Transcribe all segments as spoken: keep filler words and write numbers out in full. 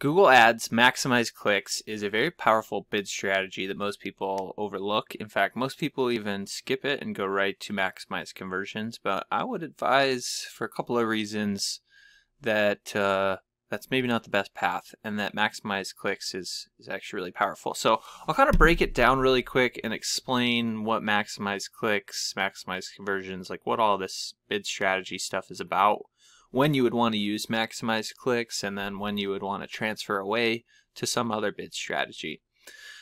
Google Ads maximize clicks is a very powerful bid strategy that most people overlook. In fact, most people even skip it and go right to maximize conversions. But I would advise, for a couple of reasons, that uh, that's maybe not the best path, and that maximize clicks is, is actually really powerful. So I'll kind of break it down really quick and explain what maximize clicks, maximize conversions, like what all this bid strategy stuff is about, when you would want to use maximize clicks, and then when you would want to transfer away to some other bid strategy.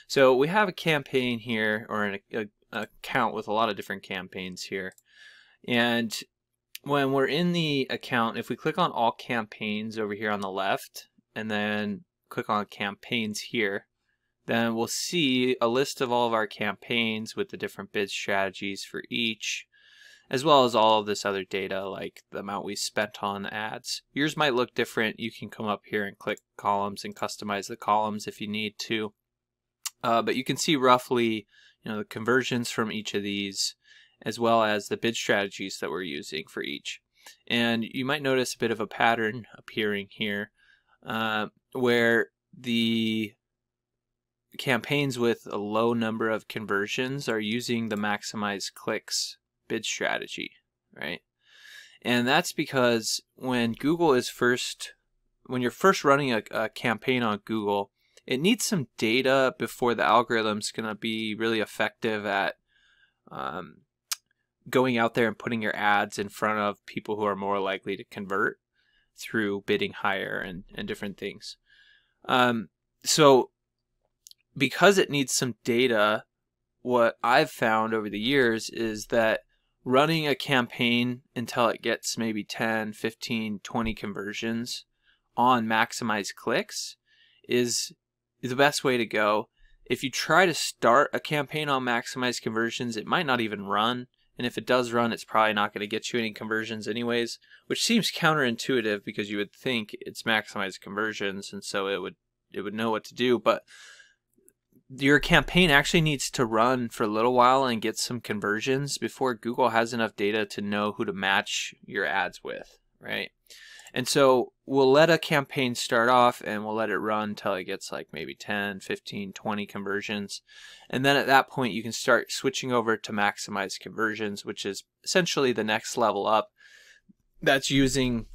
So we have a campaign here, or an a, a account with a lot of different campaigns here. And when we're in the account, if we click on all campaigns over here on the left, and then click on campaigns here, then we'll see a list of all of our campaigns with the different bid strategies for each, as well as all of this other data like the amount we spent on the ads. Yours might look different. You can come up here and click columns and customize the columns if you need to. Uh, but you can see roughly, you know, the conversions from each of these, as well as the bid strategies that we're using for each. And you might notice a bit of a pattern appearing here uh, where the campaigns with a low number of conversions are using the maximize clicks bid strategy, right? And that's because when Google is first, when you're first running a, a campaign on Google, it needs some data before the algorithm's going to be really effective at um, going out there and putting your ads in front of people who are more likely to convert through bidding higher and, and different things. Um, so because it needs some data, what I've found over the years is that running a campaign until it gets maybe ten, fifteen, twenty conversions on maximize clicks is the best way to go. If you try to start a campaign on maximize conversions, it might not even run. And if it does run, it's probably not going to get you any conversions anyways, which seems counterintuitive because you would think it's maximize conversions and so it would it would know what to do, but your campaign actually needs to run for a little while and get some conversions before Google has enough data to know who to match your ads with, right? And so we'll let a campaign start off and we'll let it run until it gets like maybe ten, fifteen, twenty conversions. And then at that point, you can start switching over to maximize conversions, which is essentially the next level up. That's using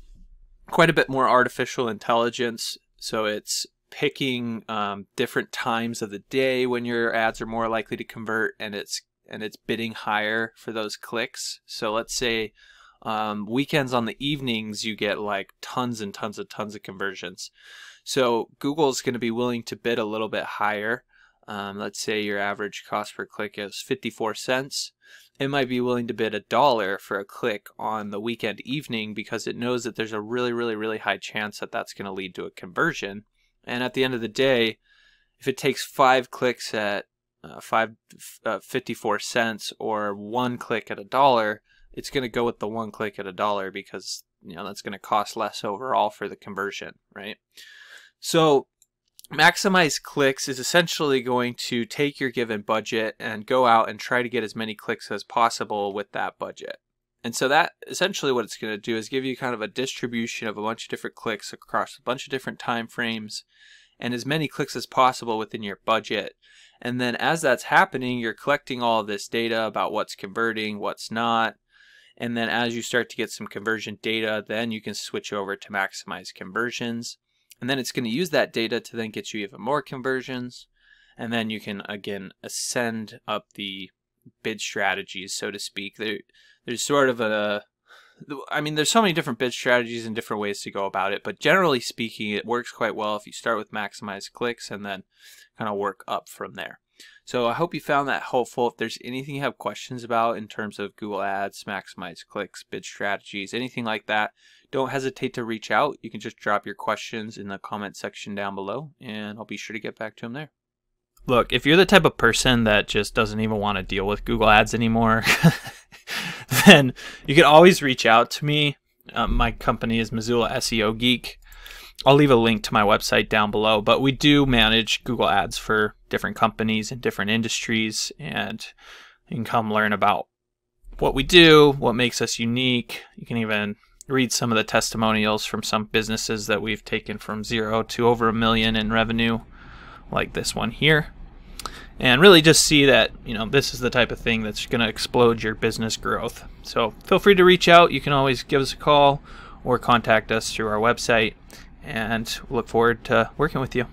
quite a bit more artificial intelligence. So it's picking um, different times of the day when your ads are more likely to convert, and it's and it's bidding higher for those clicks. So let's say um, weekends on the evenings, you get like tons and tons and tons of conversions. So Google's going to be willing to bid a little bit higher. Um, let's say your average cost per click is fifty-four cents. It might be willing to bid a dollar for a click on the weekend evening because it knows that there's a really, really, really high chance that that's going to lead to a conversion. And at the end of the day, if it takes five clicks at uh, five, uh, fifty-four cents or one click at a dollar, it's going to go with the one click at a dollar because, you know, that's going to cost less overall for the conversion, right? So maximize clicks is essentially going to take your given budget and go out and try to get as many clicks as possible with that budget. And so that essentially what it's going to do is give you kind of a distribution of a bunch of different clicks across a bunch of different time frames and as many clicks as possible within your budget. And then as that's happening, you're collecting all of this data about what's converting, what's not. And then as you start to get some conversion data, then you can switch over to maximize conversions. And then it's going to use that data to then get you even more conversions. And then you can, again, ascend up the bid strategies, so to speak. There, there's sort of a, I mean, there's so many different bid strategies and different ways to go about it, but generally speaking, it works quite well if you start with maximize clicks and then kind of work up from there. So I hope you found that helpful. If there's anything you have questions about in terms of Google Ads, maximize clicks, bid strategies, anything like that, don't hesitate to reach out. You can just drop your questions in the comment section down below, and I'll be sure to get back to them there. Look, if you're the type of person that just doesn't even want to deal with Google Ads anymore, then you can always reach out to me. Um, my company is Missoula S E O Geek. I'll leave a link to my website down below, but we do manage Google Ads for different companies and different industries, and you can come learn about what we do, what makes us unique. You can even read some of the testimonials from some businesses that we've taken from zero to over a million in revenue, like this one here, and really just see that, you know, this is the type of thing that's going to explode your business growth. So feel free to reach out. You can always give us a call or contact us through our website, and look forward to working with you.